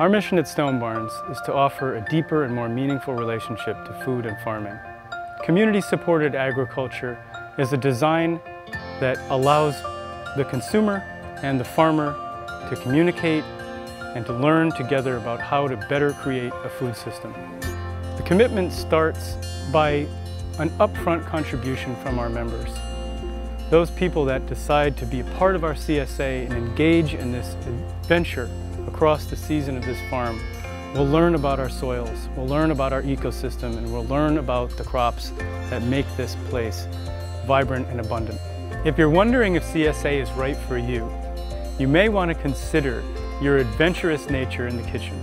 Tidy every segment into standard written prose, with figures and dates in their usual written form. Our mission at Stone Barns is to offer a deeper and more meaningful relationship to food and farming. Community-supported agriculture is a design that allows the consumer and the farmer to communicate and to learn together about how to better create a food system. The commitment starts by an upfront contribution from our members. Those people that decide to be a part of our CSA and engage in this adventure across the season of this farm will learn about our soils, will learn about our ecosystem, and will learn about the crops that make this place vibrant and abundant. If you're wondering if CSA is right for you, you may want to consider your adventurous nature in the kitchen.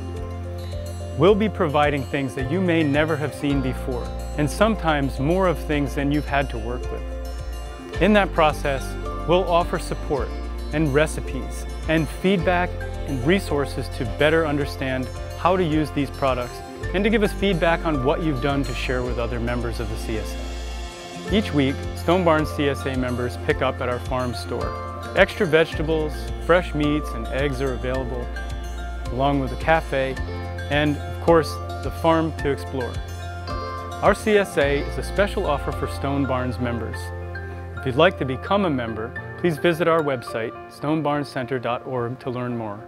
We'll be providing things that you may never have seen before, and sometimes more of things than you've had to work with. In that process, we'll offer support and recipes and feedback and resources to better understand how to use these products and to give us feedback on what you've done to share with other members of the CSA. Each week, Stone Barns CSA members pick up at our farm store. Extra vegetables, fresh meats, and eggs are available, along with a cafe and, of course, the farm to explore. Our CSA is a special offer for Stone Barns members. If you'd like to become a member, please visit our website, stonebarnscenter.org, to learn more.